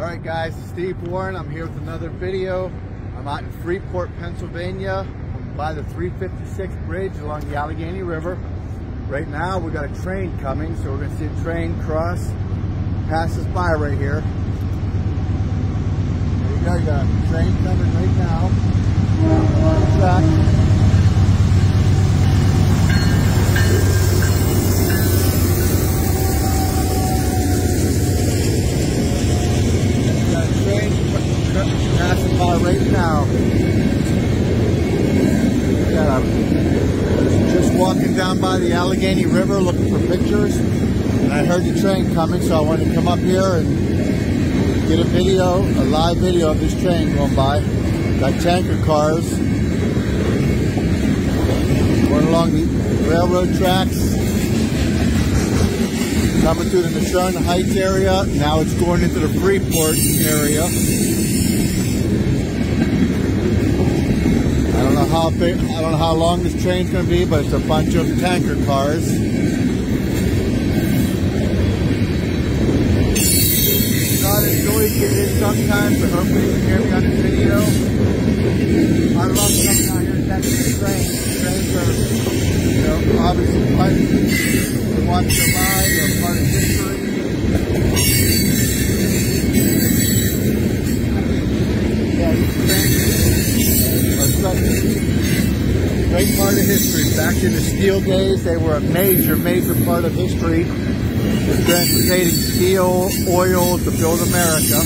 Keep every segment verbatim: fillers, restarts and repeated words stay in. Alright guys, Steve Warrene. I'm here with another video. I'm out in Freeport, Pennsylvania. I'm by the three fifty-six bridge along the Allegheny River. Right now we've got a train coming, so we're going to see a train cross, pass us by right here. There you go, you got a train coming right now. On the track. Passing by right now. Yeah, just walking down by the Allegheny River looking for pictures, and I heard the train coming, so I wanted to come up here and get a video, a live video of this train going by. Got tanker cars going along the railroad tracks, coming through the Natrona Heights area. Now it's going into the Freeport area. I don't know how big, I don't know how long this train's going to be, but it's a bunch of tanker cars. God, it's noisy here sometimes, but hopefully you can hear me on this video. I love coming out here and catching the train. Trains are, you know, obviously quite to watch them live, they're part of history. Yeah, these trains great part of history. Back in the steel days, they were a major, major part of history. They're transporting steel, oil to build America.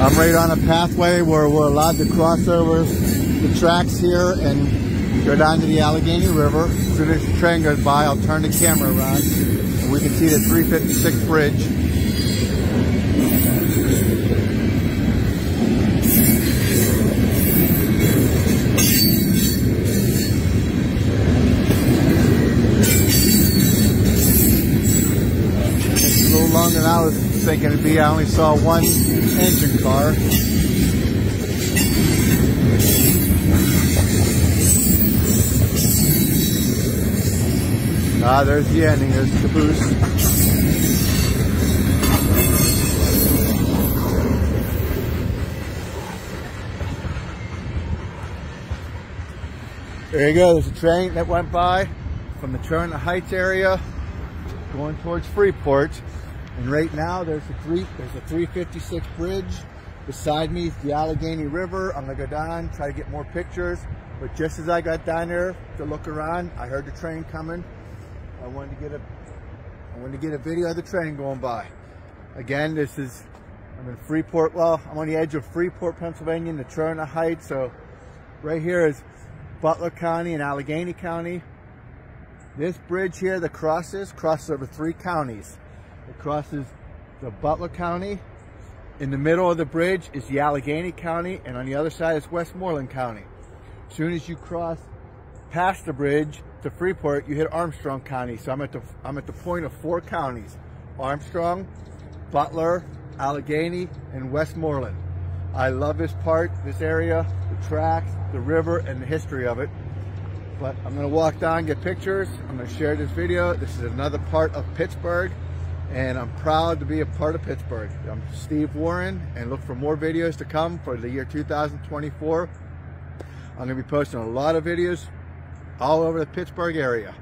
I'm right on a pathway where we're allowed to cross over the tracks here and go down to the Allegheny River. As soon as the train goes by, I'll turn the camera around. We can see the three fifty-six bridge. It's a little longer than I was thinking it'd be. I only saw one engine car. Ah, there's the ending, there's the caboose. There you go, there's a train that went by from the Natrona Heights area going towards Freeport. And right now there's a three there's a three fifty-six bridge. Beside me is the Allegheny River. I'm gonna go down, try to get more pictures. But just as I got down there to look around, I heard the train coming. I wanted to get a, I wanted to get a video of the train going by. Again, this is, I'm in Freeport, well, I'm on the edge of Freeport, Pennsylvania, in Natrona Heights. So right here is Butler County and Allegheny County. This bridge here that crosses, crosses over three counties. It crosses the Butler County. In the middle of the bridge is the Allegheny County, and on the other side is Westmoreland County. As soon as you cross past the bridge to Freeport, you hit Armstrong County. So I'm at the I'm at the point of four counties: Armstrong, Butler, Allegheny, and Westmoreland. I love this part, this area, the tracks, the river, and the history of it. But I'm gonna walk down, get pictures. I'm gonna share this video. This is another part of Pittsburgh, and I'm proud to be a part of Pittsburgh. I'm Steve Warrene, and look for more videos to come for the year two thousand twenty-four. I'm gonna be posting a lot of videos all over the Pittsburgh area.